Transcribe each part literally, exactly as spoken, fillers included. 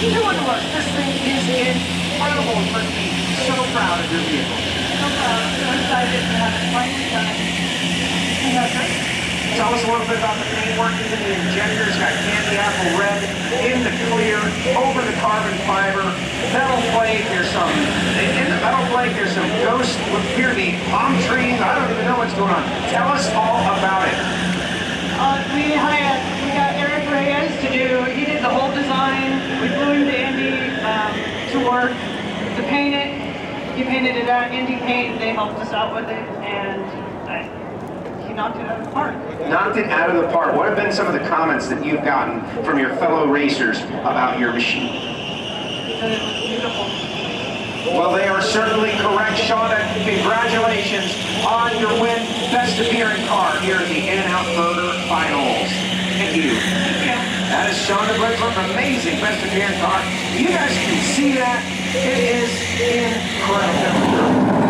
Two and one. This thing is incredible for me. So proud of your vehicle. So proud. So excited to have it finally done. Congratulations. Tell us a little bit about the paintwork. Even the injectors got candy apple red in the clear, over the carbon fiber, metal plate. There's some in the metal plate. There's some ghost pyramid palm trees. I don't even know what's going on. Tell us all about it. Uh, we hired. We got Eric Reyes to do. He did the whole design. We flew him to Indy um, to work to paint it. He painted it out. Indy Paint. They helped us out with it, and I. knocked it out of the park. Knocked it out of the park. What have been some of the comments that you've gotten from your fellow racers about your machine? That it was beautiful. Well, they are certainly correct, Shonda. Congratulations on your win. Best appearing car here at the In-N-Out Burger Finals. Thank you. That is Shonda Bridgman. Amazing best appearing car. You guys can see that. It is incredible.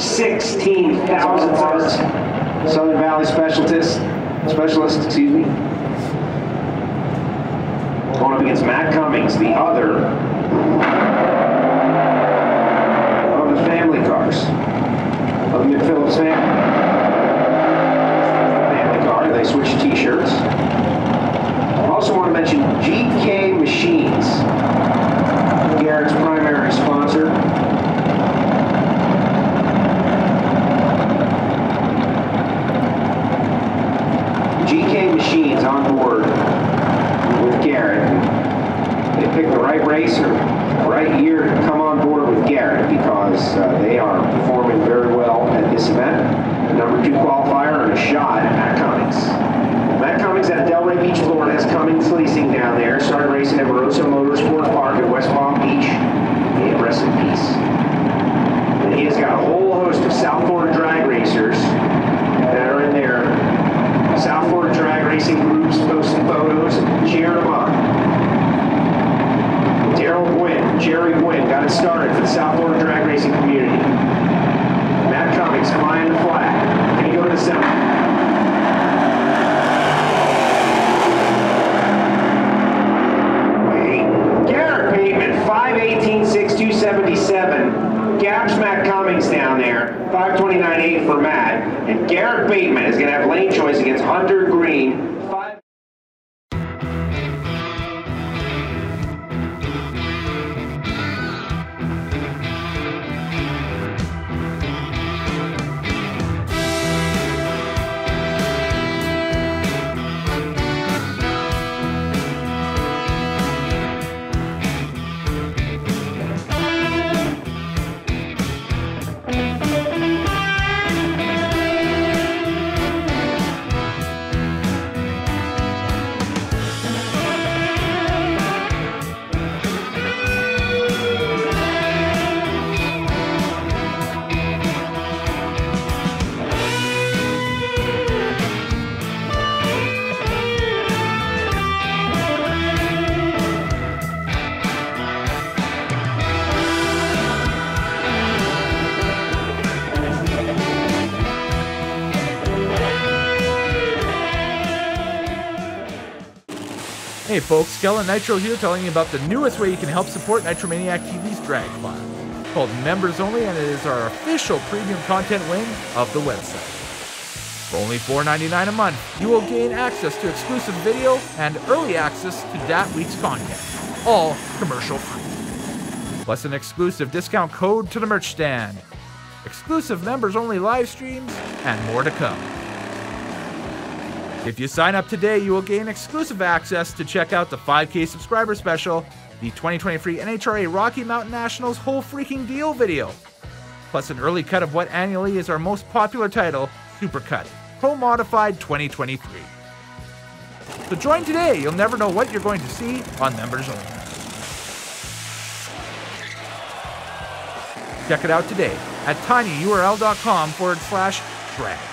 sixteen thousand was Southern Valley specialist, specialist, excuse me. Going up against Matt Cummings, the other of the family cars, of the McPhillips family. Family car, they switched t-shirts. I also want to mention G K Machines, Garrett's primary sponsor. G K Machines on board with Garrett. They picked the right racer, right year to come on board with Garrett because uh, they are performing very well at this event. The number two qualifier and a shot at Matt Cummings. Matt Cummings out of Delray Beach, Florida, has Cummings Leasing down there. Started racing at Moroso Motorsport Park at West Palm Beach. May it rest in peace. And he has got a whole host of South Florida drag racers that are in there. South Florida drag racing groups posting photos and cheering them up. Daryl Wynn, Jerry Wynn, got it started for the South Florida drag racing community. Matt Cummings flying the flag. Can you go to the center? Garrett Pavement, five eighteen six two seventy-seven. Gaps Matt Cummings down there. five twenty-nine eight for Matt. And Garrett Bateman is going to have lane choice against Hunter Green. Hey folks, Kellen Nitro here telling you about the newest way you can help support Nitromaniac T V's Drag Files. It's called Members Only, and it is our official premium content wing of the website. For only four ninety-nine a month, you will gain access to exclusive video and early access to that week's content, all commercial free. Plus an exclusive discount code to the merch stand, exclusive Members Only live streams, and more to come. If you sign up today, you will gain exclusive access to check out the five K subscriber special, the twenty twenty-three N H R A Rocky Mountain Nationals whole freaking deal video, plus an early cut of what annually is our most popular title, Supercut, Pro Modified twenty twenty-three. So join today, you'll never know what you're going to see on Members Only. Check it out today at tinyurl.com forward slash drag.